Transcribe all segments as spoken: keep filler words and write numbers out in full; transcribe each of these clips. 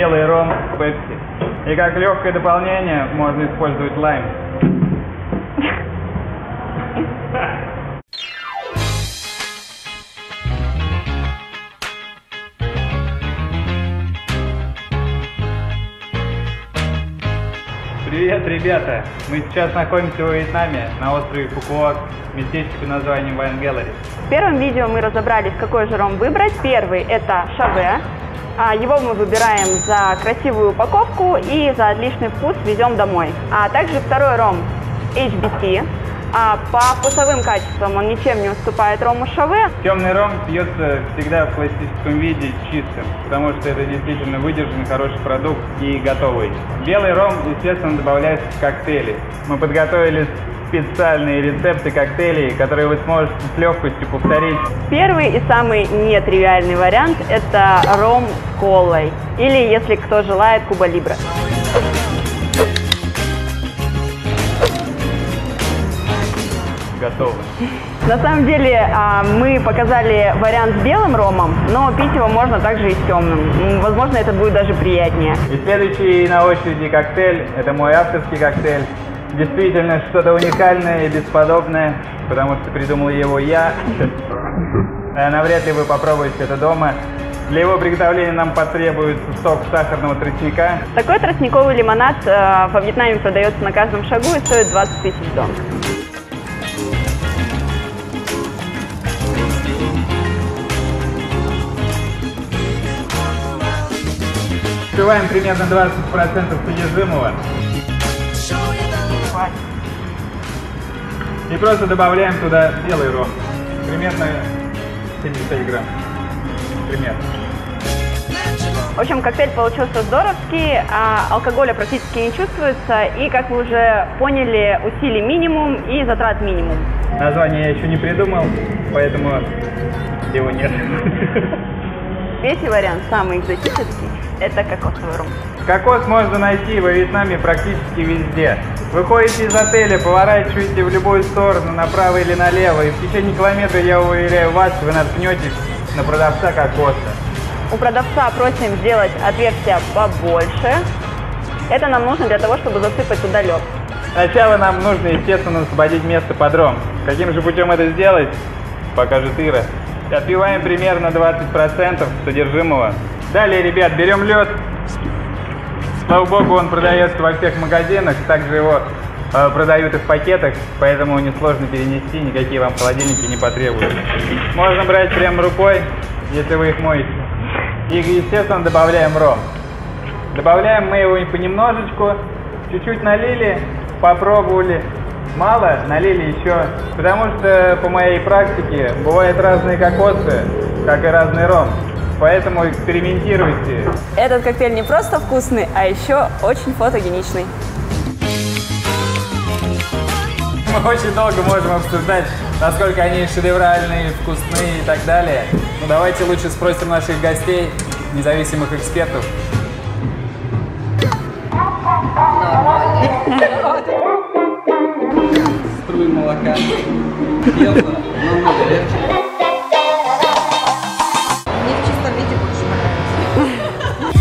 белый ром пепси. И как легкое дополнение можно использовать лайм. Привет, ребята! Мы сейчас находимся во Вьетнаме, на острове Фукуок, местечке под названием Wine Gallery. В первом видео мы разобрались, какой же ром выбрать. Первый – это Шабе. Его мы выбираем за красивую упаковку и за отличный вкус везем домой. А также второй ром – эйч би ти. По вкусовым качествам он ничем не уступает рому Шабе. Темный ром пьется всегда в классическом виде чистым, потому что это действительно выдержанный хороший продукт и готовый. Белый ром, естественно, добавляется в коктейли. Мы подготовили специальные рецепты коктейлей, которые вы сможете с легкостью повторить. Первый и самый нетривиальный вариант – это ром с колой, или, если кто желает, куба-либра. Готово. На самом деле мы показали вариант с белым ромом, но пить его можно также и с темным. Возможно, это будет даже приятнее. И следующий на очереди коктейль – это мой авторский коктейль. Действительно, что-то уникальное и бесподобное, потому что придумал его я. Навряд ли вы попробуете это дома. Для его приготовления нам потребуется сок сахарного тростника. Такой тростниковый лимонад во Вьетнаме продается на каждом шагу и стоит двадцать тысяч дон. Открываем примерно двадцать процентов содержимого и просто добавляем туда белый ром, примерно семьдесят грамм, примерно. В общем, коктейль получился здоровский, а алкоголя практически не чувствуется, и, как вы уже поняли, усилий минимум и затрат минимум. Название я еще не придумал, поэтому его нет. Третий вариант, самый экзотический, это кокосовый ром. Кокос можно найти во Вьетнаме практически везде. Выходите из отеля, поворачиваете в любую сторону, направо или налево, и в течение километра, я уверяю вас, вы наткнетесь на продавца кокоса. У продавца просим сделать отверстие побольше. Это нам нужно для того, чтобы засыпать туда лед. Сначала нам нужно, естественно, освободить место под ром. Каким же путем это сделать, покажет Ира. Отпиваем примерно двадцать процентов содержимого. Далее, ребят, берем лед. Слава богу, он продается во всех магазинах, также его э, продают и в пакетах, поэтому несложно перенести, никакие вам холодильники не потребуются. Можно брать прям рукой, если вы их моете. И, естественно, добавляем ром. Добавляем мы его понемножечку, чуть-чуть налили, попробовали. Мало, налили еще, потому что по моей практике бывают разные кокосы, как и разный ром, поэтому экспериментируйте. Этот коктейль не просто вкусный, а еще очень фотогеничный. Мы очень долго можем обсуждать, насколько они шедевральные, вкусные и так далее, но давайте лучше спросим наших гостей, независимых экспертов. Струй молока. Бело, но много легче. Мне в чистом виде больше нравится.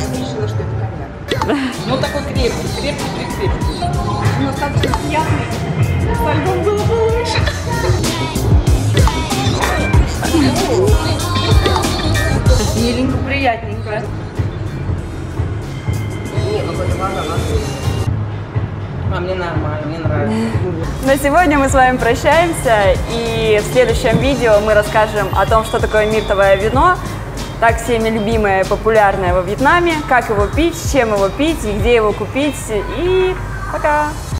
Я решила, что это коньяк. Ну такой крепкий, крепкий, крепкий. Ну такой приятный. Со льдом было бы лучше. Миленько, приятненько. Не, ну это вода на. А мне нормально, мне нравится. На сегодня мы с вами прощаемся, и в следующем видео мы расскажем о том, что такое миртовое вино, так всеми любимое и популярное во Вьетнаме, как его пить, чем его пить, и где его купить. И пока!